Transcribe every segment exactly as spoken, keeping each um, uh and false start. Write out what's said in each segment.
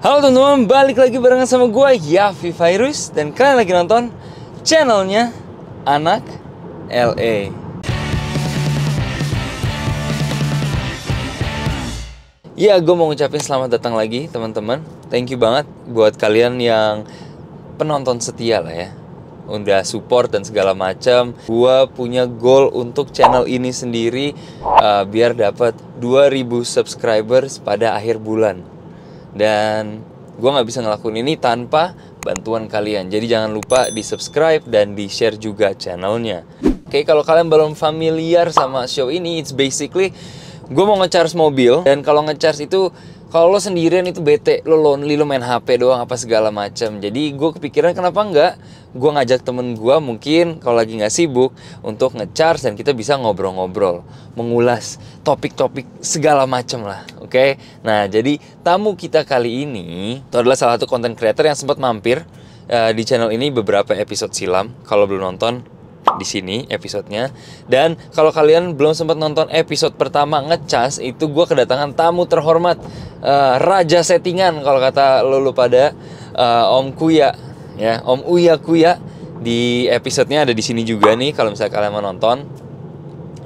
Halo teman-teman, balik lagi barengan sama gue Yavi Virus, dan kalian lagi nonton channelnya Anak L A. Ya, gue mau ngucapin selamat datang lagi teman-teman. Thank you banget buat kalian yang penonton setia lah ya, udah support dan segala macam. Gua punya goal untuk channel ini sendiri uh, biar dapat dua ribu subscribers pada akhir bulan. Dan gue gak bisa ngelakuin ini tanpa bantuan kalian. Jadi jangan lupa di subscribe dan di share juga channelnya. Oke, kalau kalian belum familiar sama show ini, it's basically gue mau nge-charge mobil. Dan kalau nge-charge itu, kalau lo sendirian itu bete, lo lonely, lo main H P doang apa segala macam. Jadi gue kepikiran kenapa enggak gue ngajak temen gue, mungkin kalau lagi gak sibuk, untuk nge-charge dan kita bisa ngobrol-ngobrol, mengulas topik-topik segala macam lah. Oke, nah jadi tamu kita kali ini itu adalah salah satu konten creator yang sempat mampir uh, di channel ini beberapa episode silam. Kalau belum nonton, di sini episodenya. Dan kalau kalian belum sempat nonton episode pertama ngecas, itu gue kedatangan tamu terhormat, uh, raja settingan kalau kata lulu pada, uh, Om Kuya ya, Om Uya Kuya. Di episodenya ada di sini juga nih, kalau misalnya kalian mau nonton.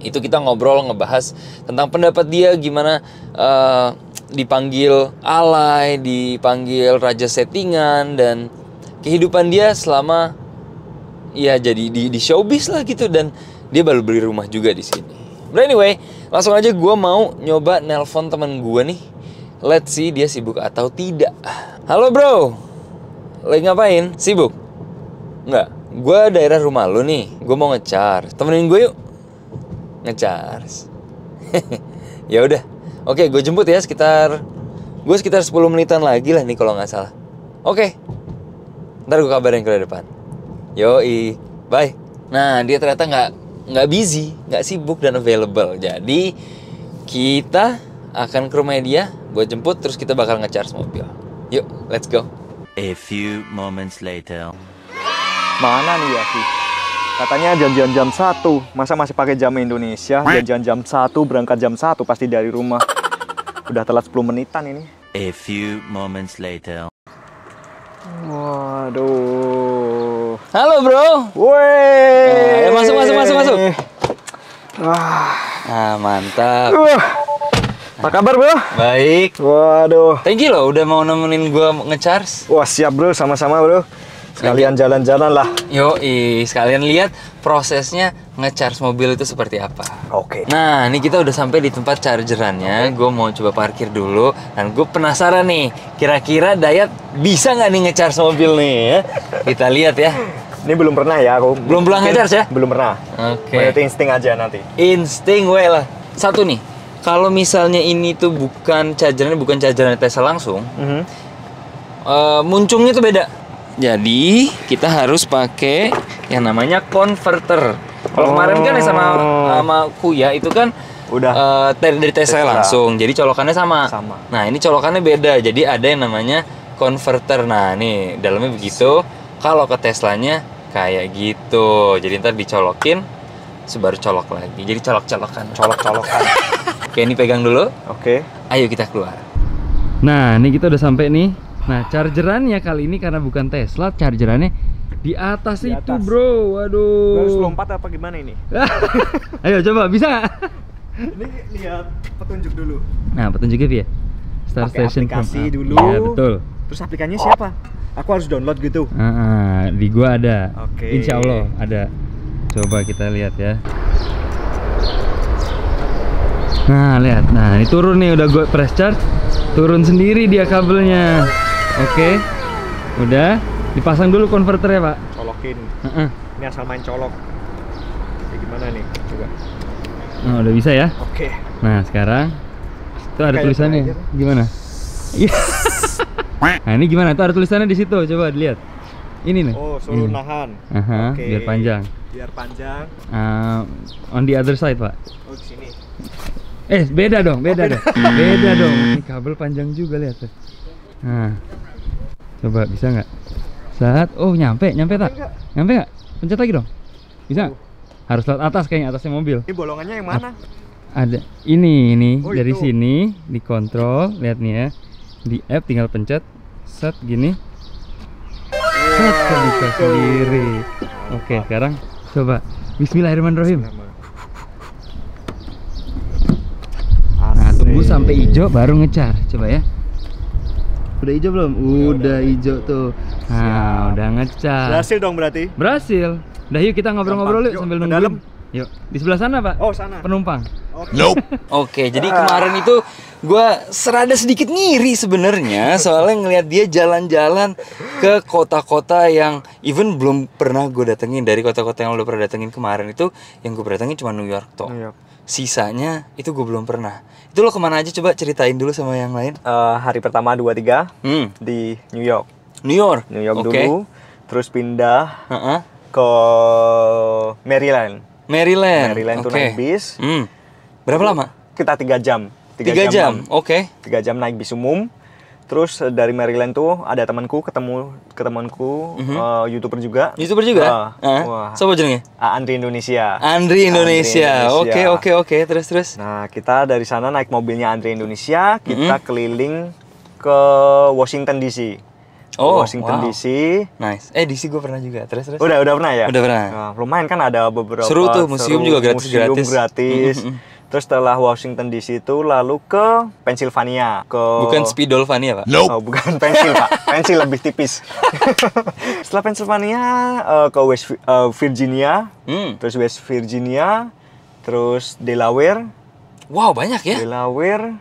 Itu kita ngobrol, ngebahas tentang pendapat dia gimana uh, dipanggil alay, dipanggil raja settingan, dan kehidupan dia selama ya jadi di, di showbiz lah gitu. Dan dia baru beli rumah juga di sini. But anyway, langsung aja gue mau nyoba nelpon teman gue nih. Let's see dia sibuk atau tidak. Halo bro, lagi ngapain? Sibuk? Enggak, gue daerah rumah lo nih, gue mau nge-charge. Temenin gue yuk nge-charge. Ya udah, oke, gue jemput ya sekitar gue sekitar sepuluh menitan lagi lah nih kalau nggak salah. Oke, ntar gue kabarin ke depan. Yoi, bye. Nah dia ternyata nggak nggak busy, nggak sibuk dan available. Jadi kita akan ke rumah dia, gue jemput, terus kita bakal nge-charge mobil. Yuk, let's go. A few moments later. Mana nih ya sih? Katanya janjian jam satu, masa masih pakai jam Indonesia? Janjian jam satu, berangkat jam satu pasti dari rumah. Udah telat sepuluh menitan ini. A few moments later. Waduh. Halo bro. Woi. Nah, masuk masuk masuk masuk. Wah. Nah, mantap. Uh. Apa kabar bro? Baik. Waduh. Thank you loh udah mau nemenin gua nge-charge. Wah siap bro, sama-sama bro. Sekalian jalan-jalan lah. Yoi, sekalian lihat prosesnya nge-charge mobil itu seperti apa. Oke. Okay. Nah, ini kita udah sampai di tempat chargerannya. Okay. Gue mau coba parkir dulu. Dan gue penasaran nih, kira-kira Dayat bisa nggak nih nge-charge mobil nih ya? Kita lihat ya. Ini belum pernah ya aku. Belum pernah nge-charge ya? Belum pernah. Oke. Okay. Berarti insting aja nanti. Insting way lah. Satu nih, kalau misalnya ini tuh bukan chargerannya, bukan chargerannya Tesla langsung, mm -hmm. uh, muncungnya tuh beda. Jadi kita harus pakai yang namanya converter. Kalau oh. kemarin kan sama sama Kuya itu kan udah uh, dari Tesla langsung. Jadi colokannya sama. sama. Nah, ini colokannya beda. Jadi ada yang namanya converter. Nah, nih dalamnya begitu. Kalau ke Teslanya kayak gitu. Jadi ntar dicolokin, sebaru colok lagi. Jadi colok-colokan, colok-colokan. Oke, ini pegang dulu. Oke. Ayo kita keluar. Nah, ini kita udah sampai nih. Nah, chargerannya kali ini karena bukan Tesla, chargerannya di atas, di atas. Itu bro, waduh. Gue harus lompat apa gimana ini? Ayo coba, bisa? Ini lihat petunjuk dulu. Nah, petunjuknya ya? Star Pake Station aplikasi from dulu. Iya, betul. Terus aplikasinya siapa? Aku harus download gitu? Uh, uh, di gua ada. Oke. Okay. Insya Allah ada. Coba kita lihat ya. Nah, lihat. Nah, ini turun nih, udah gue press charge. Turun sendiri dia kabelnya. Oke, okay. Udah dipasang dulu konverternya pak. Colokin. Uh -uh. Ini asal main colok. Jadi gimana nih? Coba. Nah, udah bisa ya? Oke. Okay. Nah sekarang itu ada kayak tulisannya. Gimana? Nah ini gimana? Itu ada tulisannya di situ. Coba dilihat. Ini nih. Oh suruh nahan. Uh -huh. Oke. Okay. Biar panjang. Biar panjang. Uh, on the other side pak. Oh di sini. Eh beda dong, beda, oh, beda. dong. Beda dong. Ini kabel panjang juga lihat. Nah, coba bisa nggak? Saat, oh nyampe, nyampe tak? Nyampe nggak? Pencet lagi dong. Bisa? Nggak? Harus lewat atas kayaknya, atasnya mobil. Ini bolongannya yang mana? A ada, ini, ini oh, dari itu. Sini dikontrol, lihat nih ya. Di app tinggal pencet, set gini, set bisa sendiri. Oke, sekarang coba bismillahirrahmanirrahim. Nah, tunggu sampai hijau baru ngecar. Coba ya. Udah hijau belum? Udah hijau tuh. Nah, udah ngecar. Berhasil dong berarti? Berhasil. Udah yuk kita ngobrol-ngobrol yuk sambil nunggu dalam. Yuk, di sebelah sana, Pak. Oh, sana. Penumpang. Okay. Nope. Oke, okay, jadi kemarin itu gue serada sedikit ngiri sebenarnya soalnya ngelihat dia jalan-jalan ke kota-kota yang even belum pernah gue datengin. Dari kota-kota yang lo pernah datengin kemarin itu, yang gue datengin cuma New York toh. New York. Sisanya itu gue belum pernah. Itu lo kemana aja, coba ceritain dulu sama yang lain. Uh, hari pertama dua tiga hmm. di New York. New York. New York okay. dulu, terus pindah uh -huh. ke Maryland. Maryland, Maryland okay. tuh naik bis. Hmm. Berapa lama? Kita tiga jam. Tiga, tiga jam, jam. Oke. Okay. Tiga jam naik bis umum. Terus dari Maryland tuh ada temanku ketemu ketemanku mm -hmm. uh, youtuber juga. Youtuber juga. Uh, uh -huh. Wah. Siapa jenengnya? Andre Indonesia. Andre Indonesia. Oke oke oke. Terus terus. Nah kita dari sana naik mobilnya Andre Indonesia. Kita mm -hmm. keliling ke Washington D C. Oh, Washington wow. D C. Nice. Eh, D C gue pernah juga. Terus terus. Udah, udah pernah ya? Udah pernah. Nah, lumayan kan ada beberapa. Seru tuh, museum seru, juga gratis-gratis. Museum gratis. Mm -hmm. Terus setelah Washington D C itu lalu ke Pennsylvania, ke bukan Spidolvania, Pak. Nope. Oh, bukan pensil, Pak. Pensil lebih tipis. Setelah Pennsylvania uh, ke West uh, Virginia, mm. terus West Virginia, terus Delaware. Wow, banyak ya? Delaware.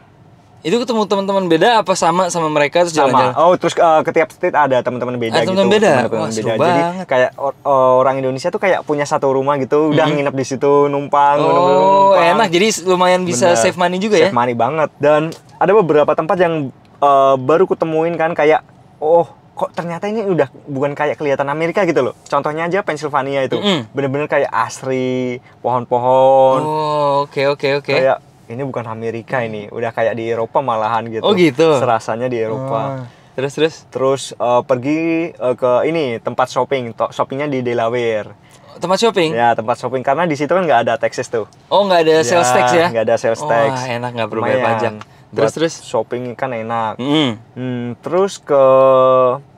Itu ketemu teman-teman beda apa sama sama mereka terus jalan-jalan? Oh, terus uh, ke tiap state ada teman-teman beda ah, gitu. Teman-teman beda. Teman-teman beda. Jadi kayak or orang Indonesia tuh kayak punya satu rumah gitu, udah mm-hmm. nginep di situ, numpang, oh, numpang, numpang. Enak. Jadi lumayan bisa Bener. save money juga save ya. Save money banget. Dan ada beberapa tempat yang uh, baru kutemuin kan kayak oh, kok ternyata ini udah bukan kayak kelihatan Amerika gitu loh. Contohnya aja Pennsylvania itu. Bener-bener mm-hmm. kayak asri, pohon-pohon. Oh, oke oke oke. Kayak ini bukan Amerika ini, udah kayak di Eropa malahan gitu. Oh gitu. Serasanya di Eropa. Terus terus terus uh, pergi uh, ke ini tempat shopping, shoppingnya di Delaware. Tempat shopping? Ya tempat shopping karena di situ kan nggak ada taxes tuh. Oh nggak ada ya, sales tax ya? Nggak ada sales oh, tax. Wah enak nggak perlu bayar pajak. Terus terus shopping kan enak. Mm. Hmm, terus ke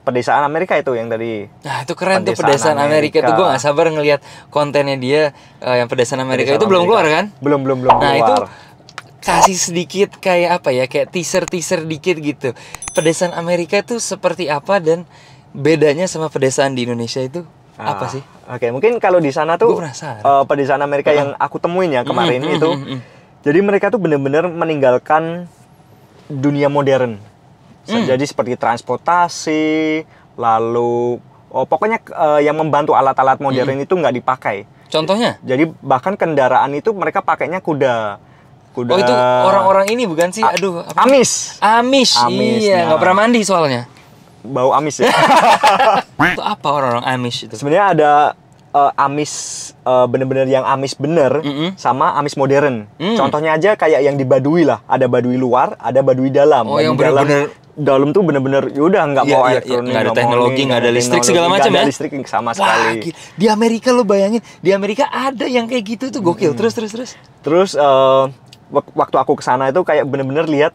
pedesaan Amerika itu yang tadi. Nah itu keren pedesaan tuh pedesaan Amerika, Amerika. Tuh gue nggak sabar ngelihat kontennya dia uh, yang pedesaan Amerika pedesaan itu Amerika. Belum keluar kan? Belum belum belum. Nah keluar. Itu kasih sedikit kayak apa ya, kayak teaser-teaser dikit gitu. Pedesaan Amerika itu seperti apa dan bedanya sama pedesaan di Indonesia itu nah, apa sih? Oke, okay. mungkin kalau di sana tuh uh, pedesaan Amerika uh. yang aku temuin ya kemarin mm -hmm. itu. Mm -hmm. Jadi mereka tuh bener-bener meninggalkan dunia modern. Mm. Jadi seperti transportasi, lalu oh, pokoknya uh, yang membantu alat-alat modern mm. itu nggak dipakai. Contohnya? Jadi bahkan kendaraan itu mereka pakainya kuda. Kuda. Oh itu orang-orang ini bukan sih? A Aduh, apa? Amish. Amish. Amish. Iya, nggak pernah mandi soalnya. Bau Amish ya. Itu apa orang-orang Amish itu? Sebenarnya ada uh, Amish uh, bener-bener yang Amish bener mm-hmm. sama Amish modern. Mm. Contohnya aja kayak yang di Badui lah. Ada Badui luar, ada Badui dalam. Oh, Badui yang bener-bener dalam tuh bener-bener yaudah nggak iya, mau iya, elektronik, nggak ada teknologi, nggak ada listrik segala macam ya. Listrik sama wah, sekali. Gila. Di Amerika lo bayangin, di Amerika ada yang kayak gitu tuh gokil. Mm-hmm. Terus terus terus. Terus. Uh, Waktu aku kesana itu kayak bener-bener lihat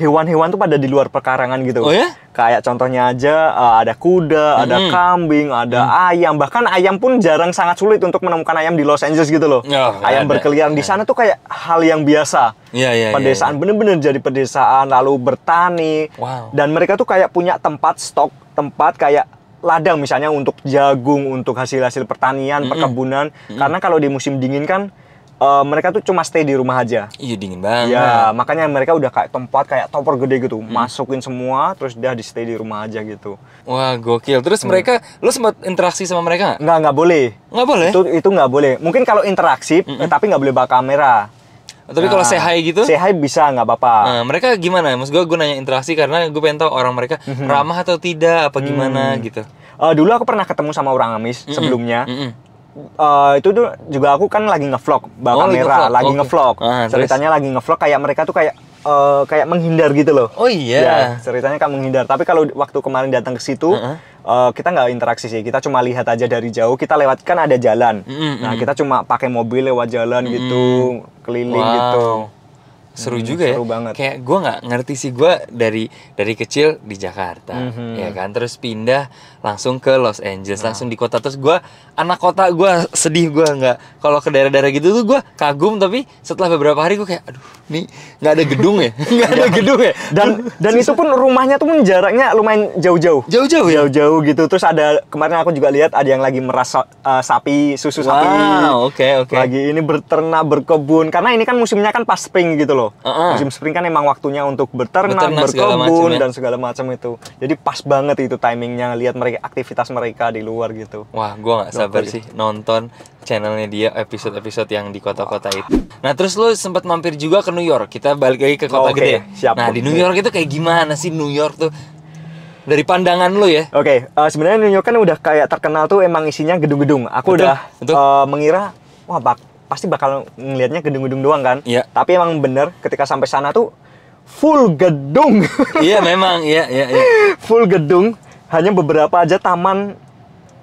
hewan-hewan tuh pada di luar perkarangan gitu. Oh ya? Kayak contohnya aja uh, ada kuda, hmm. ada kambing, ada hmm. ayam. Bahkan ayam pun jarang sangat sulit untuk menemukan ayam di Los Angeles gitu loh. Oh, ayam berkeliaran di sana tuh kayak hal yang biasa. Ya, ya, pedesaan ya, ya. Bener-bener jadi pedesaan lalu bertani. Wow. Dan mereka tuh kayak punya tempat stok, tempat kayak ladang misalnya untuk jagung, untuk hasil-hasil pertanian, hmm. perkebunan. Hmm. Karena kalau di musim dingin kan Uh, mereka tuh cuma stay di rumah aja. Iya dingin banget. Ya makanya mereka udah kayak tempat kayak tower gede gitu, hmm. masukin semua, terus udah di stay di rumah aja gitu. Wah gokil. Terus hmm. mereka, lo sempat interaksi sama mereka nggak? Nggak nggak boleh. Nggak boleh. Itu itu nggak boleh. Mungkin kalau interaksi, mm-mm. eh, tapi nggak boleh bawa kamera. Tapi nah, kalau say hi gitu? Say hi bisa, nggak apa-apa. Nah, mereka gimana? Maksud gue, gue nanya interaksi karena gue pengen tahu orang mereka mm-hmm. ramah atau tidak, apa gimana mm. gitu. Uh, dulu aku pernah ketemu sama orang Amish mm-mm. sebelumnya. Mm-mm. Uh, itu tuh juga aku kan lagi ngevlog, bawa oh, kamera, lagi ngevlog. Okay. Ah, ceritanya terus. Lagi ngevlog kayak mereka tuh kayak uh, kayak menghindar gitu loh. Oh iya. Yeah. Yeah, ceritanya kan menghindar. Tapi kalau waktu kemarin datang ke situ, uh -huh. uh, kita nggak interaksi sih. Kita cuma lihat aja dari jauh. Kita lewat kan ada jalan. Mm -hmm. Nah kita cuma pakai mobil lewat jalan mm -hmm. gitu, keliling wow. gitu. seru hmm, juga seru ya banget. Kayak gue nggak ngerti sih, gue dari dari kecil di Jakarta mm-hmm. ya kan, terus pindah langsung ke Los Angeles nah. langsung di kota, terus gue anak kota, gue sedih gue nggak kalau ke daerah-daerah gitu tuh gue kagum, tapi setelah beberapa hari gue kayak aduh nih nggak ada gedung ya nggak ada gedung ya dan dan susah. Itu pun rumahnya tuh pun jaraknya lumayan jauh-jauh jauh-jauh ya? jauh-jauh gitu. Terus ada kemarin aku juga lihat ada yang lagi meras uh, sapi susu wow, sapi okay, okay. lagi ini berternak berkebun, karena ini kan musimnya kan pas spring gitu loh. Uh-uh. Musim spring kan emang waktunya untuk beternak, beternak berkebun segala dan segala macam itu. Jadi pas banget itu timingnya, lihat mereka aktivitas mereka di luar gitu. Wah, gua nggak sabar sih nonton channelnya dia, episode-episode yang di kota-kota itu. Nah, terus lu sempat mampir juga ke New York. Kita balik lagi ke kota oh, okay. gede. Siap, nah, di New York itu kayak gimana sih New York tuh? Dari pandangan lu ya. Oke, okay. uh, sebenarnya New York kan udah kayak terkenal tuh emang isinya gedung-gedung. Aku betul, udah betul. Uh, mengira wah bak pasti bakal ngelihatnya gedung-gedung doang kan? Iya. Tapi emang bener ketika sampai sana tuh full gedung. Iya memang, iya iya. iya. Full gedung, hanya beberapa aja taman.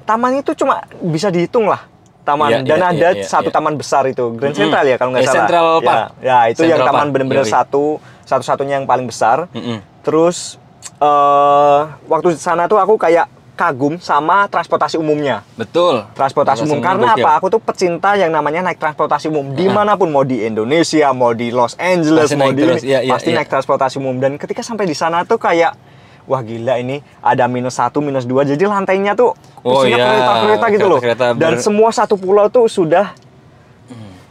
Taman itu cuma bisa dihitung lah taman. Iya, Dan iya, ada iya, satu iya. taman besar itu Grand Central hmm. ya kalau nggak eh, salah. Central Park. Ya, ya itu Central yang taman bener-bener satu satu-satunya yang paling besar. Mm-mm. Terus uh, waktu sana tuh aku kayak kagum sama transportasi umumnya. Betul. Transportasi umum karena apa? Aku tuh pecinta yang namanya naik transportasi umum. Dimanapun mau di Indonesia, mau di Los Angeles, mau di pasti naik transportasi umum. Dan ketika sampai di sana tuh kayak wah gila ini ada minus satu minus dua. Jadi lantainya tuh isinya kereta-kereta gitu loh. Dan semua satu pulau tuh sudah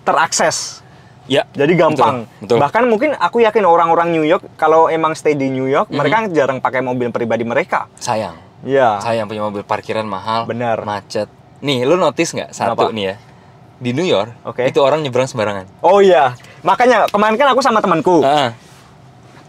terakses. Ya. Jadi gampang. Betul, betul. Bahkan mungkin aku yakin orang-orang New York kalau emang stay di New York, mereka jarang pakai mobil pribadi mereka. Sayang. Ya. Sayang punya mobil parkiran mahal, bener. Macet. Nih, lu notice nggak satu Kenapa? nih ya? Di New York, okay. itu orang nyebrang sembarangan. Oh iya, makanya kemarin kan aku sama temanku. Uh-uh.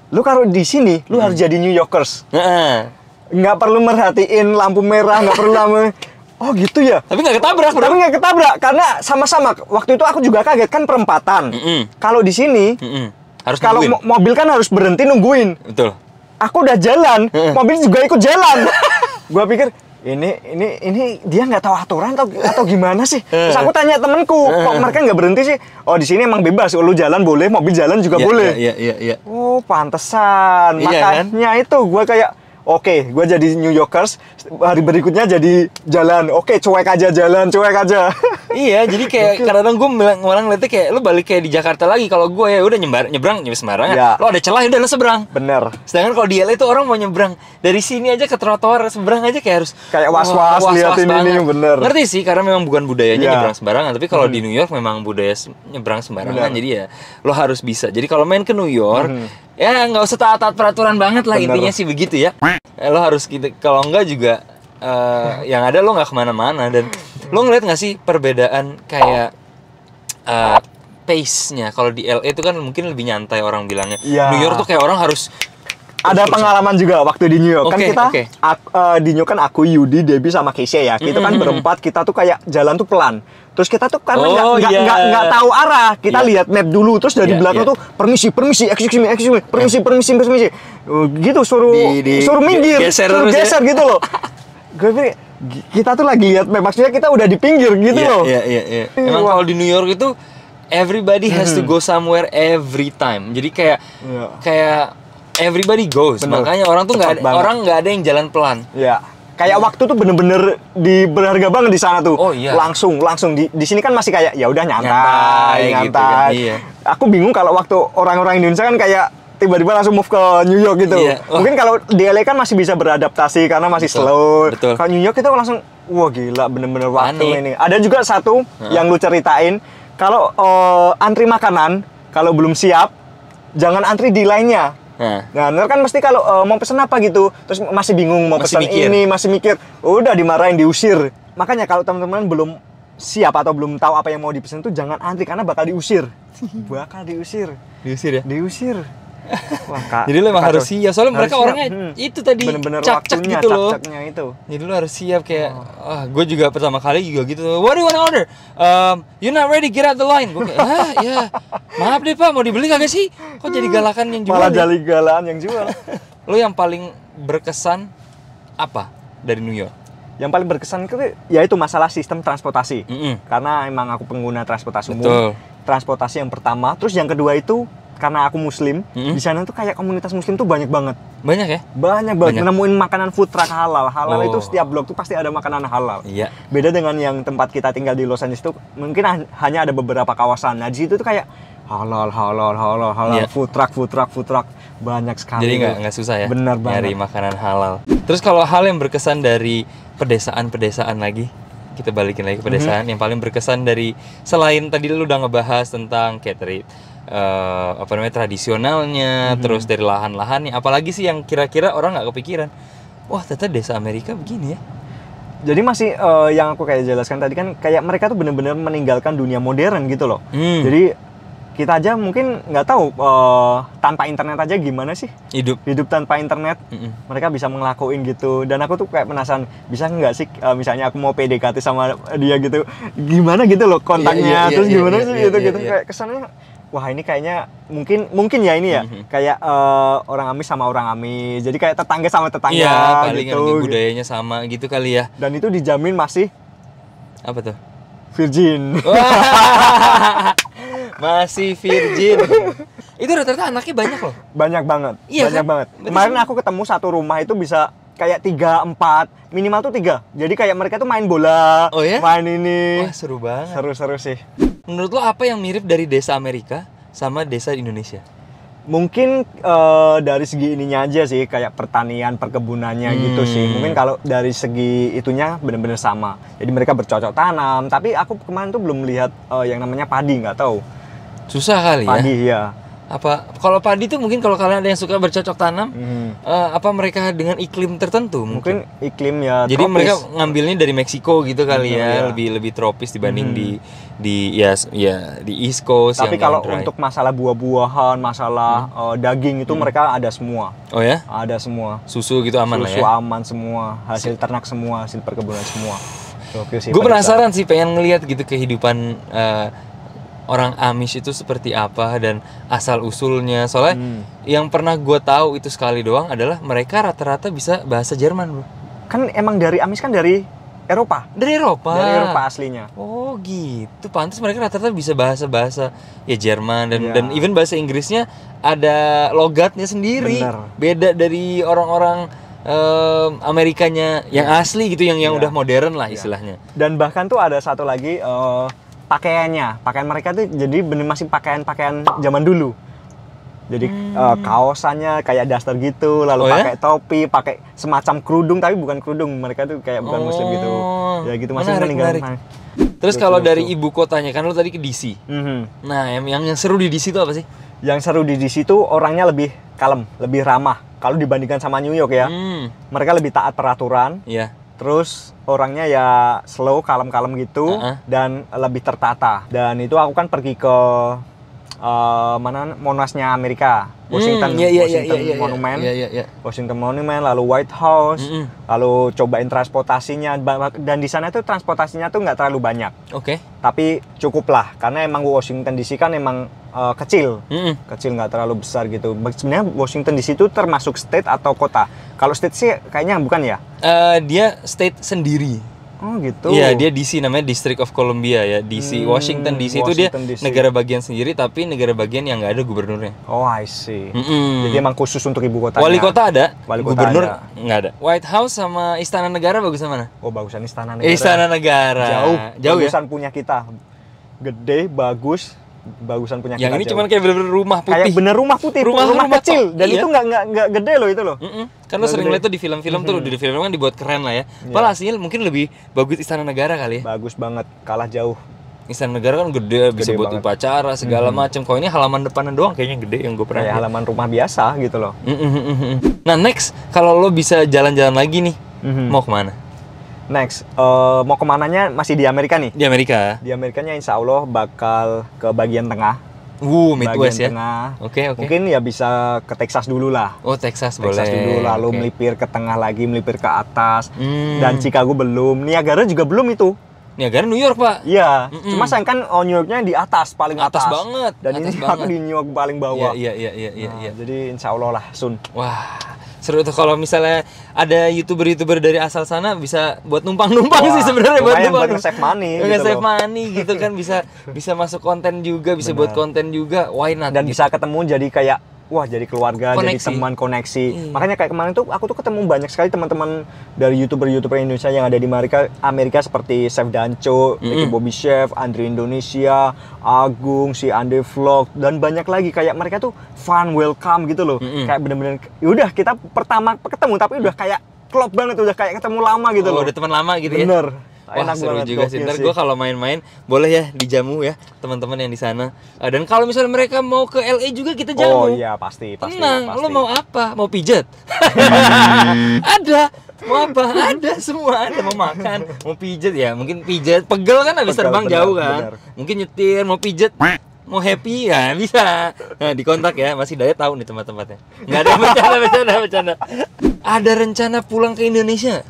Lu kalau di sini, lu uh-uh. harus jadi New Yorkers. Uh-uh. Nggak perlu merhatiin lampu merah, nggak perlu lampu. Oh gitu ya? Tapi nggak ketabrak, bro. Tapi nggak ketabrak karena sama-sama. Waktu itu aku juga kaget kan perempatan. Uh-uh. Kalau di sini, uh-uh. harus kalau mo mobil kan harus berhenti nungguin. Betul. Aku udah jalan, uh-uh. mobil juga ikut jalan. Gua pikir ini ini ini dia nggak tahu aturan atau atau gimana sih? Terus aku tanya temenku, kok mereka nggak berhenti sih? Oh di sini emang bebas, lu jalan boleh, mobil jalan juga ya, boleh. Iya iya iya. Ya. Oh pantesan, ya, makanya kan? Itu gua kayak oke, okay, gua jadi New Yorkers, hari berikutnya jadi jalan. Oke, okay, cuek aja jalan, cuek aja. Iya, jadi kayak kadang-kadang gue orang ngeliatnya kayak lu balik kayak di Jakarta lagi. Kalau gue ya udah nyebrang, nyebrang sembarangan. Ya. Lo ada celah udah lo seberang. Bener. Sedangkan kalau di L A itu orang mau nyebrang dari sini aja ke trotoar, seberang aja kayak harus kayak was-was liatin ini bener. Ngerti sih karena memang bukan budayanya ya. Nyebrang sembarangan, tapi kalau hmm. di New York memang budaya nyebrang sembarangan. Bener. Jadi ya lo harus bisa. Jadi kalau main ke New York hmm. ya nggak usah taat-taat peraturan banget lah. Bener. Intinya sih begitu ya. Lo harus gitu. Kalau enggak juga uh, yang ada lo nggak kemana-mana. Dan lo ngeliat nggak sih perbedaan kayak uh, pace-nya? Kalau di L A itu kan mungkin lebih nyantai orang bilangnya. Ya. New York tuh kayak orang harus. Ada terus pengalaman terus. juga waktu di New York. Okay, kan kita okay. aku, uh, di New York kan aku, Yudi, Debbie sama Keisha ya. Kita mm-hmm. kan berempat kita tuh kayak jalan tuh pelan. Terus kita tuh karena nggak oh, yeah. nggak tahu arah. Kita yeah. lihat map dulu. Terus dari yeah, belakang yeah. tuh permisi permisi excuse me excuse me permisi permisi permisi. Gitu suruh di, di, suruh minggir, geser, suruh geser ya? Gitu loh. Gue pikir kita tuh lagi lihat map, maksudnya kita udah di pinggir gitu yeah, loh. Iya yeah, iya yeah, iya. Yeah. Emang wow. kalau di New York itu everybody has hmm. to go somewhere every time. Jadi kayak yeah. kayak everybody goes. Bener. Makanya orang tuh nggak orang nggak ada yang jalan pelan. Iya. Yeah. Kayak hmm. waktu tuh bener-bener di berharga banget di sana tuh. Oh, iya. Langsung, langsung di di sini kan masih kayak ya udah nyantai, nyantai. nyantai. Gitu kan, iya. Aku bingung kalau waktu orang-orang Indonesia kan kayak tiba-tiba langsung move ke New York gitu. Iya. Oh. Mungkin kalau di L A kan masih bisa beradaptasi karena masih betul, slow. Betul. Kalau New York itu langsung wah gila bener-bener waktu ini. Ada juga satu hmm. yang lu ceritain kalau uh, antri makanan kalau belum siap jangan antri di lainnya. Nah, bener kan mesti kalau uh, mau pesen apa gitu, terus masih bingung mau masih pesan mikir. ini, masih mikir, udah dimarahin, diusir. Makanya kalau teman-teman belum siap atau belum tahu apa yang mau dipesan tuh jangan antri karena bakal diusir. Bakal diusir. Diusir ya? Diusir. Wah, Kak. Jadi lo emang harus siap. Soalnya harus mereka siap. orangnya hmm. itu tadi cak-cak gitu loh. Cak-caknya itu. Jadi lo harus siap kayak oh. ah, gue juga pertama kali juga gitu. What do you want to order? Um, you're not ready, get out the line. Gue kayak, "Ah, ya. Maaf deh, Pak, mau dibeli kagak sih? Kok jadi galakan yang jual?" Malah jadi galakan yang jual. Lo yang paling berkesan apa dari New York? Yang paling berkesan itu ya itu masalah sistem transportasi. Mm-hmm. Karena emang aku pengguna transportasi umum. Transportasi yang pertama, terus yang kedua itu karena aku muslim, mm-hmm. di sana tuh kayak komunitas muslim tuh banyak banget. Banyak ya? Banyak banget. Nemuin makanan food truck halal. Halal oh. itu setiap blok tuh pasti ada makanan halal. Iya. Beda dengan yang tempat kita tinggal di Los Angeles tuh mungkin hanya ada beberapa kawasan. Nah, di situ tuh kayak halal, halal, halal, halal, yeah. food truck, food truck, food truck. Banyak sekali. Jadi nggak nggak susah ya? Benar banget. Nyari makanan halal. Terus kalau hal yang berkesan dari pedesaan-pedesaan lagi, kita balikin lagi ke pedesaan, mm-hmm. yang paling berkesan dari, selain tadi lu udah ngebahas tentang catering, uh, apa namanya, tradisionalnya, mm-hmm. terus dari lahan-lahannya, apalagi sih yang kira-kira orang nggak kepikiran, wah ternyata desa Amerika begini ya. Jadi masih uh, yang aku kayak jelaskan tadi kan, kayak mereka tuh bener-bener meninggalkan dunia modern gitu loh. Mm. Jadi kita aja mungkin nggak tahu uh, tanpa internet aja gimana sih hidup hidup tanpa internet. Mm-mm. Mereka bisa ngelakuin gitu, dan aku tuh kayak penasaran bisa nggak sih uh, misalnya aku mau P D K T sama dia gitu, gimana gitu loh kontaknya, yeah, yeah, yeah, terus yeah, gimana yeah, sih yeah, gitu yeah, gitu yeah. Kayak kesannya wah ini kayaknya mungkin mungkin ya ini ya mm-hmm. kayak uh, orang Amish sama orang Amish, jadi kayak tetangga sama tetangga yeah, paling gitu, budayanya sama gitu kali ya, dan itu dijamin masih apa tuh virgin. Masih virgin. Itu rata-rata anaknya banyak loh. Banyak banget. Iya, banyak kan? banget. Betul. Kemarin aku ketemu satu rumah itu bisa kayak tiga, empat, minimal tuh tiga. Jadi kayak mereka tuh main bola, oh, ya? main ini. Wah, seru banget. Seru-seru sih. Menurut lo apa yang mirip dari desa Amerika sama desa Indonesia? Mungkin uh, dari segi ininya aja sih, kayak pertanian, perkebunannya hmm. gitu sih. Mungkin kalau dari segi itunya benar-benar sama. Jadi mereka bercocok tanam, tapi aku kemarin tuh belum melihat uh, yang namanya padi, nggak tahu. Susah kali padi, ya. Padi ya. Apa kalau padi tuh mungkin kalau kalian ada yang suka bercocok tanam, hmm. uh, apa mereka dengan iklim tertentu mungkin, mungkin iklim ya. Jadi tropis. Mereka ngambilnya dari Meksiko gitu kali hmm, ya, iya. lebih lebih tropis dibanding hmm. di di ya ya di East Coast. Tapi yang kalau dry. Untuk masalah buah-buahan, masalah hmm. uh, daging itu hmm. mereka ada semua. Oh ya? Ada semua. Susu gitu aman Susu lah ya. Susu aman semua, hasil ternak semua, hasil perkebunan semua. Gue penasaran sih, pengen ngelihat gitu kehidupan uh, orang Amish itu seperti apa dan asal-usulnya. Soalnya hmm. yang pernah gue tahu itu sekali doang adalah mereka rata-rata bisa bahasa Jerman, bro. Kan emang dari Amish kan dari Eropa. Dari Eropa. Dari Eropa aslinya. Oh gitu, pantas mereka rata-rata bisa bahasa-bahasa ya Jerman dan yeah. dan even bahasa Inggrisnya ada logatnya sendiri. Bener. Beda dari orang-orang Um, Amerikanya yang yeah. asli gitu, yang yang yeah. udah modern lah istilahnya. Yeah. Dan bahkan tuh ada satu lagi uh, pakaiannya, pakaian mereka tuh jadi bener masih pakaian-pakaian zaman dulu. Jadi hmm. uh, kaosannya kayak daster gitu, lalu oh pakai ya? topi, pakai semacam kerudung tapi bukan kerudung, mereka tuh kayak bukan oh. muslim gitu. Ya gitu masih meninggal. Terus kalau dari ibu kotanya kan lo tadi ke D C. Mm-hmm. Nah, yang, yang yang seru di D C itu apa sih? Yang seru di D C itu orangnya lebih kalem, lebih ramah kalau dibandingkan sama New York ya. Hmm. Mereka lebih taat peraturan. Iya. Yeah. Terus orangnya ya slow, kalem-kalem gitu, uh-uh. dan lebih tertata. Dan itu aku kan pergi ke uh, mana Monasnya Amerika, Washington, hmm, yeah, yeah, Washington yeah, yeah, yeah, Monument, yeah, yeah, yeah. Washington Monument, lalu White House, mm-hmm. lalu cobain transportasinya. Dan di sana tuh transportasinya tuh nggak terlalu banyak. Oke. Okay. Tapi cukuplah, karena emang Washington D C kan emang uh, kecil, mm-hmm. kecil nggak terlalu besar gitu. Sebenarnya Washington D C itu termasuk state atau kota? Kalau state sih kayaknya bukan ya? Uh, dia state sendiri. Oh gitu. Iya, dia D C namanya District of Columbia ya. D C hmm, Washington D C itu dia D C. Negara bagian sendiri, tapi negara bagian yang nggak ada gubernurnya. Oh, I see. Mm-mm. Jadi emang khusus untuk ibu kotanya. Wali kota ada, Wali kota gubernur nggak ada. White House sama Istana Negara bagusan mana? Oh, bagusan Istana Negara. Istana Negara. Jauh, jauh bagusan ya? punya kita. Gede, bagus. Bagusan punya yang kita. Yang ini cuma kayak bener-bener rumah putih. Kayak bener rumah putih, rumah, rumah, rumah kecil. Dan iya. itu nggak nggak nggak gede loh itu loh. Mm-mm. Karena sering lihat tuh di film-film mm-hmm. tuh di film kan dibuat keren lah ya. Padahal yeah. hasilnya mungkin lebih bagus Istana Negara kali ya. Bagus banget, kalah jauh. Istana Negara kan gede, gede bisa buat banget. upacara segala mm-hmm. macam. Kalau ini halaman depanan doang kayaknya gede yang gue pernah. Kayak halaman rumah biasa gitu loh. Mm-hmm. Nah next, kalau lo bisa jalan-jalan lagi nih, mm-hmm. mau kemana? Next, uh, mau kemananya masih di Amerika nih? Di Amerika. Di Amerikanya insya Allah bakal ke bagian tengah. Wuh, Midwest ya? Tengah. Oke, okay, oke. Okay. Mungkin ya bisa ke Texas dulu lah. Oh, Texas, Texas boleh. Texas dulu, lalu okay. melipir ke tengah lagi, melipir ke atas. Hmm. Dan Chicago belum, Niagara juga belum itu. Niagara New York, Pak? Iya, mm-mm. cuma sayang kan oh, New Yorknya di atas, paling atas. Atas banget. Dan atas ini banget. Aku di New York paling bawah. Iya, iya, iya. iya, nah, iya. Jadi insya Allah lah, soon. Wah. Seru tuh kalau misalnya ada youtuber-youtuber dari asal sana bisa buat numpang-numpang sih sebenarnya buat numpang. Buat save money gitu. Save money gitu kan bisa bisa masuk konten juga, bisa bener. Buat konten juga. Why not? Dan gitu. Bisa ketemu jadi kayak wah jadi keluarga, koneksi. Jadi teman, koneksi. Hmm. Makanya kayak kemarin tuh aku tuh ketemu banyak sekali teman-teman dari youtuber-youtuber Indonesia yang ada di Amerika, Amerika seperti Chef Danco, hmm. Bobby Chef, Andre Indonesia, Agung, si Andre Vlog dan banyak lagi kayak mereka tuh fun, welcome gitu loh. Hmm. Kayak bener-bener udah kita pertama ketemu tapi udah kayak klop banget, udah kayak ketemu lama gitu oh, loh. Udah teman lama gitu ya. Bener. Wah, enak seru juga sih. Ntar gue kalau main-main boleh ya dijamu ya teman-teman yang di sana. Dan kalau misalnya mereka mau ke L A juga kita jamu. Oh iya pasti pasti. Tenang, pasti. Lo mau apa? Mau pijet? Ada. Mau apa? Ada semua. Ada mau makan, mau pijet ya. Mungkin pijet pegel kan habis terbang bener, jauh kan. Bener. Mungkin nyetir, mau pijet. Mau happy ya bisa. Nah, dikontak ya, masih daya tahu nih tempat-tempatnya. Enggak ada bercanda-bercanda. Ada rencana pulang ke Indonesia?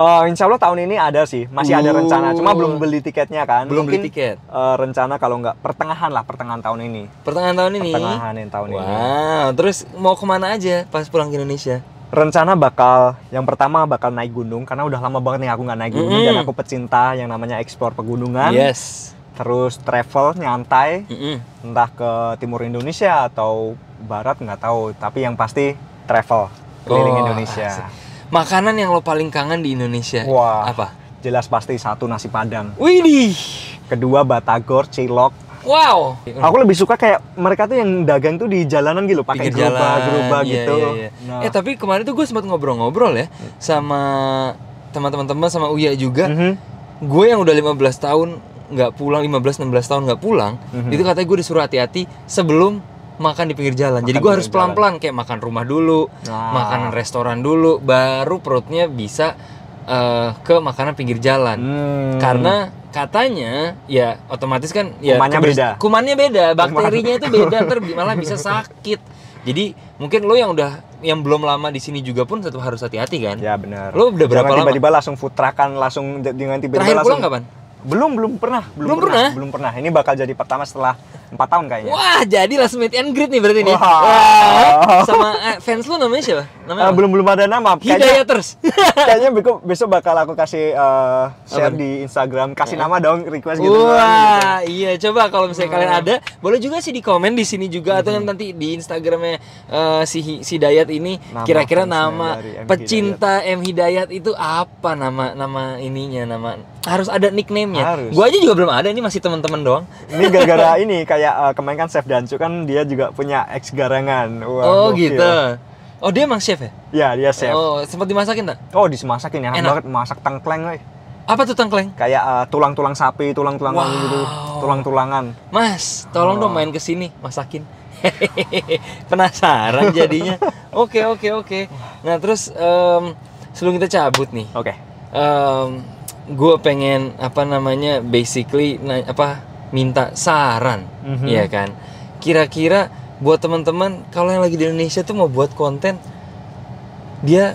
Uh, insya Allah tahun ini ada sih, masih uh. ada rencana, cuma belum beli tiketnya kan. Belum Mungkin, beli tiket. Uh, rencana kalau nggak pertengahan lah, pertengahan tahun ini. Pertengahan tahun ini. Pertengahan tahun wow. ini. Wow. Terus mau kemana aja pas pulang ke Indonesia? Rencana bakal, yang pertama bakal naik gunung karena udah lama banget nih aku nggak naik gunung mm -hmm. dan aku pecinta yang namanya eksplor pegunungan. Yes. Terus travel nyantai, mm -hmm. entah ke timur Indonesia atau barat nggak tahu, tapi yang pasti travel keliling oh. Indonesia. Makanan yang lo paling kangen di Indonesia? Wah, apa? Jelas pasti satu nasi padang. Widih. Kedua batagor, cilok. Wow. Aku lebih suka kayak mereka tuh yang dagang tuh di jalanan gitu, pakai gerobak-gerobak iya, gitu. Iya, iya. Nah. Eh tapi kemarin tuh gue sempat ngobrol-ngobrol ya sama teman-teman sama Uya juga. Mm-hmm. Gue yang udah lima belas tahun nggak pulang, lima belas enam belas tahun nggak pulang, mm-hmm. itu katanya gue disuruh hati-hati sebelum makan di pinggir jalan. Makan jadi gue harus pelan-pelan kayak makan rumah dulu, nah. makanan restoran dulu, baru perutnya bisa uh, ke makanan pinggir jalan. Hmm. Karena katanya ya otomatis kan ya kumannya beda. Kumannya beda, bakterinya Kuman. Itu beda, ter malah bisa sakit. Jadi mungkin lo yang udah yang belum lama di sini juga pun tetap harus hati-hati kan? Ya benar. Lo udah berapa lama? Tiba-tiba langsung futrakan langsung dengan tiba-tiba terakhir langsung. Pulang kapan? Belum, belum pernah. Belum, belum pernah, pernah? Belum pernah. Ini bakal jadi pertama setelah empat tahun kayaknya. Wah, jadi langsung meet and greet nih berarti nih. Wah. Wah. Sama uh, fans lu namanya siapa? Namanya uh, belum belum ada nama. Hidayaters. Kayaknya besok, besok bakal aku kasih uh, share Aman. Di Instagram. Kasih uh. nama dong, request gitu. Wah, gitu. Iya. Coba kalau misalnya uh. kalian ada, boleh juga sih di komen di sini juga. Hmm. Atau nanti di Instagramnya uh, si, si Hidayat ini. Kira-kira nama, kira -kira nama pecinta M Hidayat itu apa nama nama ininya? Nama harus ada nickname-nya. Gua aja juga belum ada. Ini masih teman-teman doang. Ini gara-gara ini kayak. Kayak uh, kemarin kan Chef Danco kan dia juga punya ex garangan. Wah, oh gokil. Gitu. Oh dia emang chef ya? Ya dia chef. Oh sempat dimasakin tak? Oh dimasakin ya. Enak banget masak tengkleng. Woy. Apa tuh tengkleng? Kayak uh, tulang-tulang sapi, tulang-tulang wow. gitu, tulang-tulangan. Mas, tolong oh. dong main kesini masakin. Penasaran jadinya. Oke oke oke. Nah terus um, sebelum kita cabut nih. Oke. Okay. Um, gue pengen apa namanya basically nah, apa? minta saran, mm-hmm. ya kan? Kira-kira buat teman-teman kalau yang lagi di Indonesia tuh mau buat konten, dia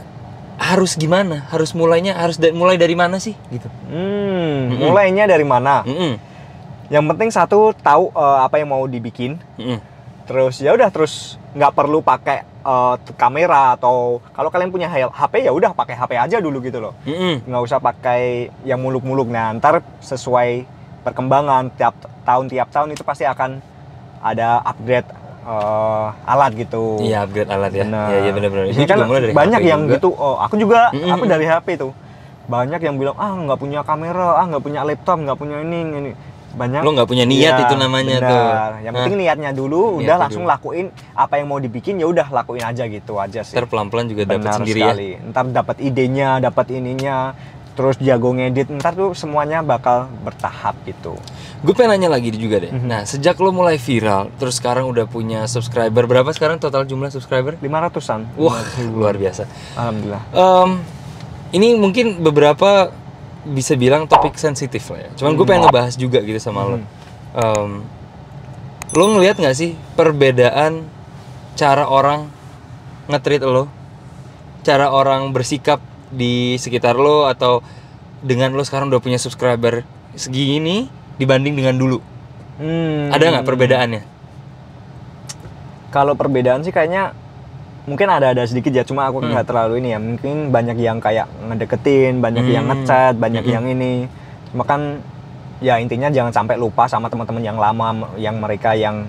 harus gimana? Harus mulainya harus da mulai dari mana sih? Gitu. Hmm, mm-mm. Mulainya dari mana? Mm-mm. Yang penting satu tahu uh, apa yang mau dibikin. Mm-mm. Terus ya udah terus nggak perlu pakai uh, kamera atau kalau kalian punya H P ya udah pakai H P aja dulu gitu loh. Mm-mm. Nggak usah pakai yang muluk-muluk. Nah ntar sesuai perkembangan tiap tahun tiap tahun itu pasti akan ada upgrade uh, alat gitu. Iya upgrade alat ya. Nah, ya, ya benar-benar. Ini kan banyak H P yang juga. Gitu. Oh aku juga mm -hmm. aku dari H P tuh banyak yang bilang ah nggak punya kamera, ah nggak punya laptop, nggak punya ini ini. Banyak. Lo nggak punya niat ya, itu namanya bener. Tuh. Yang nah. penting niatnya dulu, niat udah langsung dulu. Lakuin apa yang mau dibikin ya udah lakuin aja gitu aja sih. Ntar pelan-pelan juga dapat sendiri sekali. Ya. Ntar dapat idenya, dapat ininya. Terus jago ngedit, ntar tuh semuanya bakal bertahap gitu. Gue pengen nanya lagi juga deh. Mm-hmm. Nah, sejak lo mulai viral, terus sekarang udah punya subscriber, berapa sekarang total jumlah subscriber? lima ratusan. Wah, luar biasa. Alhamdulillah. Um, ini mungkin beberapa bisa bilang topik sensitif lah ya. Cuman mm-hmm. gue pengen ngebahas juga gitu sama mm-hmm. lo. Um, lo ngeliat gak sih perbedaan cara orang nge-treat lo? Cara orang bersikap di sekitar lo atau dengan lo sekarang udah punya subscriber segini dibanding dengan dulu, hmm. ada nggak perbedaannya? Kalau perbedaan sih kayaknya mungkin ada-ada sedikit ya, cuma aku nggak hmm. terlalu ini ya. Mungkin banyak yang kayak ngedeketin, banyak hmm. yang ngechat, banyak hmm. yang ini. Cuma kan ya intinya jangan sampai lupa sama teman-teman yang lama, yang mereka yang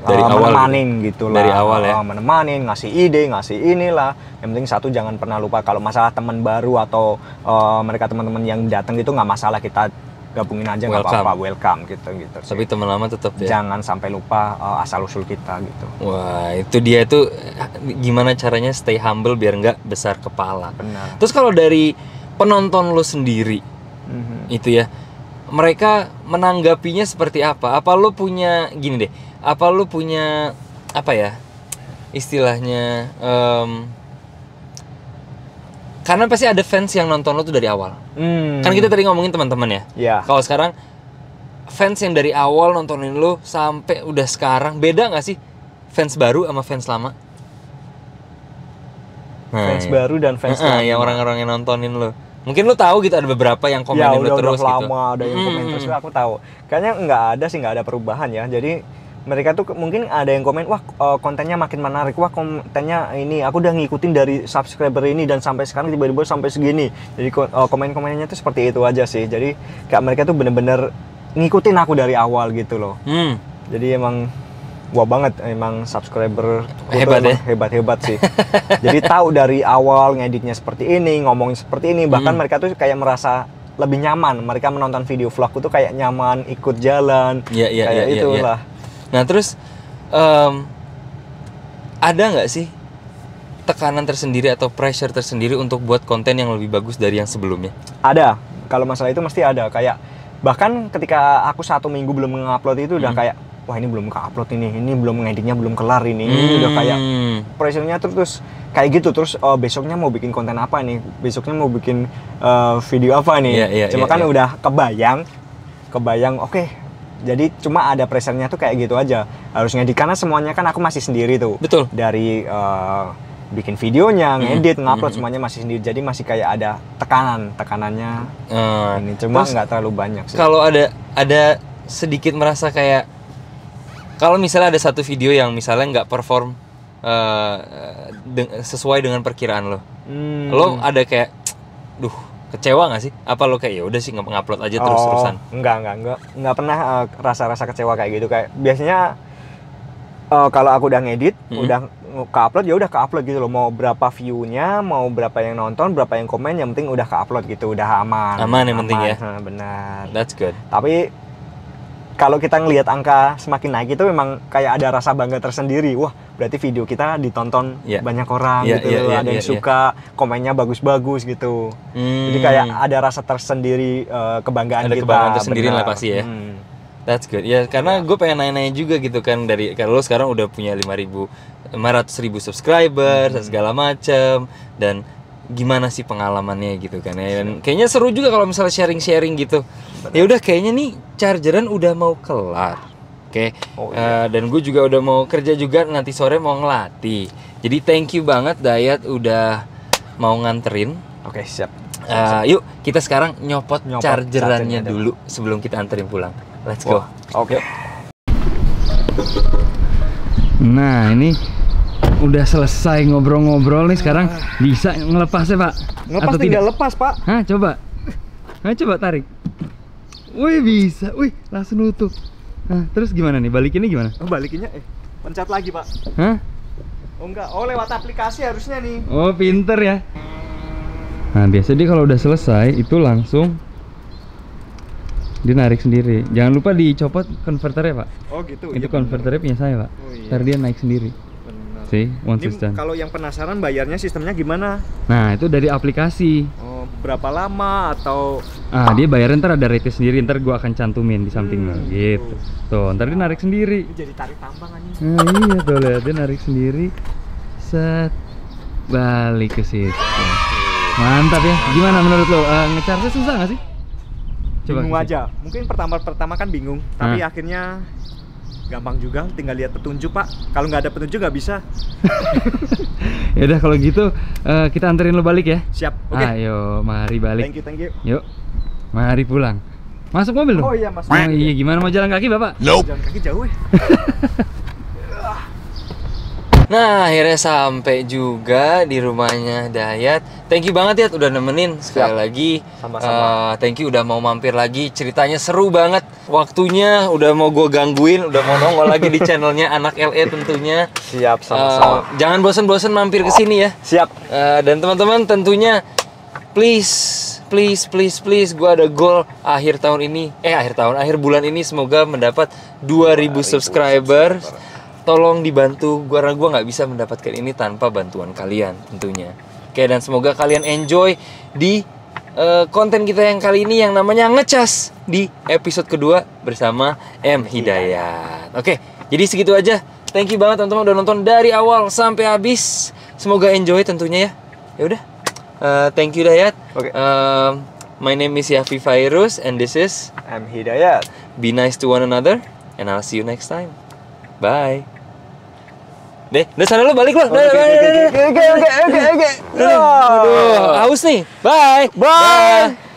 dari uh, awal menemanin gitu lah. Dari awal ya. Uh, menemanin, ngasih ide, ngasih inilah. Yang penting satu, jangan pernah lupa kalau masalah teman baru atau uh, mereka teman-teman yang datang gitu nggak masalah, kita gabungin aja nggak apa-apa, welcome gitu gitu. Tapi teman lama tetap ya. Jangan sampai lupa uh, asal usul kita gitu. Wah, itu dia tuh gimana caranya stay humble biar nggak besar kepala. Benar. Terus kalau dari penonton lo sendiri, mm-hmm. itu ya, mereka menanggapinya seperti apa? Apa lo punya gini deh? Apa lo punya apa ya istilahnya? Um, Karena pasti ada fans yang nonton lo tuh dari awal. Hmm. Kan kita tadi ngomongin teman-teman ya. Yeah. Kalau sekarang fans yang dari awal nontonin lo sampai udah sekarang, beda nggak sih fans baru sama fans lama? Fans nah, baru dan fans uh-uh, lama. Yang orang-orang yang nontonin lo. Mungkin lo tahu gitu ada beberapa yang komen ya, udah, terus udah lama, gitu. Ya udah lama ada yang komen hmm. terus, aku tahu. Kayaknya nggak ada sih, nggak ada perubahan ya. Jadi mereka tuh mungkin ada yang komen, wah kontennya makin menarik, wah kontennya ini aku udah ngikutin dari subscriber ini dan sampai sekarang tiba-tiba sampai segini. Jadi komen-komennya tuh seperti itu aja sih. Jadi kayak mereka tuh bener-bener ngikutin aku dari awal gitu loh. Hmm. Jadi emang wah banget, emang subscriber hebat ya? Hebat-hebat sih. Jadi tahu dari awal ngeditnya seperti ini, ngomongin seperti ini, bahkan hmm. mereka tuh kayak merasa lebih nyaman. Mereka menonton video vlogku tuh kayak nyaman, ikut jalan, yeah, yeah, kayak yeah, itulah. Yeah, yeah. Nah terus um, ada nggak sih tekanan tersendiri atau pressure tersendiri untuk buat konten yang lebih bagus dari yang sebelumnya? Ada, kalau masalah itu mesti ada. Kayak bahkan ketika aku satu minggu belum mengupload itu hmm. udah kayak wah ini belum keupload ini, ini belum ngeditnya belum kelar ini, hmm. ini udah kayak pressure-nya terus kayak gitu terus. Oh, besoknya mau bikin konten apa nih? Besoknya mau bikin uh, video apa nih? Yeah, yeah, Cuma yeah, kan yeah. udah kebayang, kebayang oke. Okay, jadi cuma ada pressure-nya tuh kayak gitu aja. Harusnya di karena semuanya kan aku masih sendiri tuh. Betul. Dari uh, bikin videonya, ngedit, mm-hmm. ngupload semuanya masih sendiri. Jadi masih kayak ada tekanan, tekanannya. Uh, ini cuma nggak terlalu banyak sih. Kalau ada ada sedikit merasa kayak kalau misalnya ada satu video yang misalnya nggak perform uh, de- sesuai dengan perkiraan lo. Hmm. Lo ada kayak duh kecewa nggak sih? Apa lo kayak ya udah sih ngupload aja terus terusan? Oh, enggak enggak enggak enggak pernah uh, rasa-rasa kecewa kayak gitu. Kayak biasanya uh, kalau aku udah ngedit, hmm. udah ke-upload ya udah ke-upload gitu loh. Mau berapa view-nya, mau berapa yang nonton, berapa yang komen, yang penting udah ke-upload gitu, udah aman. Aman yang aman, penting ya. Nah, benar. That's good. Tapi kalau kita ngelihat angka semakin naik itu memang kayak ada rasa bangga tersendiri. Wah, berarti video kita ditonton yeah. banyak orang yeah, gitu. Yeah, yeah, ada yeah, yang yeah. suka, komennya bagus-bagus gitu. Hmm. Jadi kayak ada rasa tersendiri, uh, kebanggaan ada kita. Ada kebanggaan tersendiri lah pasti ya. Hmm. That's good. Ya, karena yeah. gue pengen nanya-nanya juga gitu kan. Dari kalau lo sekarang udah punya lima ratus ribu subscriber, hmm. segala macem. Dan gimana sih pengalamannya gitu kan ya. Dan kayaknya seru juga kalau misalnya sharing-sharing gitu. Ya udah kayaknya nih chargeran udah mau kelar. Oke. Okay. Oh, iya. uh, dan gue juga udah mau kerja juga nanti sore mau ngelatih. Jadi thank you banget Dayat udah mau nganterin. Oke, okay, siap. Uh, yuk kita sekarang nyopot, nyopot chargerannya dulu sebelum kita anterin pulang. Let's go. Wow. Oke. Okay. Nah, ini udah selesai ngobrol-ngobrol nih sekarang bisa ngelepasnya, Pak. Ngelepas atau tidak lepas, Pak? Hah, coba. Hah, coba tarik. Wih bisa, wih langsung nutup. Nah, terus gimana nih? Balikinnya gimana? Oh, balikinnya eh pencet lagi, Pak. Hah? Oh enggak, oh lewat aplikasi harusnya nih. Oh, pinter ya. Nah, biasa dia kalau udah selesai itu langsung dia narik sendiri. Jangan lupa dicopot konverternya, Pak. Oh, gitu. Itu iya, konverternya punya saya, Pak. Oh, iya. Ntar dia naik sendiri. Benar. See, once it's done. Kalau yang penasaran bayarnya sistemnya gimana? Nah, itu dari aplikasi. Oh, berapa lama atau ah dia bayar ntar ada rate sendiri, ntar gua akan cantumin di samping hmm. gitu. Tuh ntar dia narik sendiri. Ini jadi tarik tambang aja. Nah, iya tuh lihat dia narik sendiri. Set balik ke situ. Mantap ya. Gimana menurut lo? Uh, Ngecarnya susah nggak sih? Coba bingung aja. Mungkin pertama-pertama kan bingung, tapi ah. akhirnya gampang juga. Tinggal lihat petunjuk, Pak. Kalau nggak ada petunjuk nggak bisa. Ya udah kalau gitu uh, kita anterin lo balik ya. Siap. Oke. Okay. Ayo mari balik. Thank you, thank you. Yuk. Mari pulang. Masuk mobil dong? Oh iya, masuk. Oh, iya, gimana mau jalan kaki, Bapak? Nope. Jalan kaki jauh. Nah, akhirnya sampai juga di rumahnya Hidayat. Thank you banget ya udah nemenin sekali Siap. lagi. Sama-sama. Uh, thank you udah mau mampir lagi. Ceritanya seru banget. Waktunya udah mau gue gangguin, udah mau nongol lagi di channelnya Anak L A tentunya. Siap, sama-sama. Uh, jangan bosen-bosen mampir ke sini ya. Siap. Uh, dan teman-teman tentunya please please please please gue ada goal akhir tahun ini, eh akhir tahun akhir bulan ini semoga mendapat dua ribu subscriber. Tolong dibantu, gue karena gue nggak bisa mendapatkan ini tanpa bantuan kalian tentunya. Oke, dan semoga kalian enjoy di uh, konten kita yang kali ini yang namanya ngecas di episode kedua bersama M Hidayat. Oke, jadi segitu aja. Thank you banget teman-teman udah nonton dari awal sampai habis. Semoga enjoy tentunya ya. Ya udah. Uh, thank you Hidayat. Okay. Uh, my name is Yafi Fairus and this is M Hidayat. Be nice to one another and I'll see you next time. Bye. Deh, udah sana lo balik lo. Oke oke oke oke. Aduh, haus nih. Bye. Bye. Bye.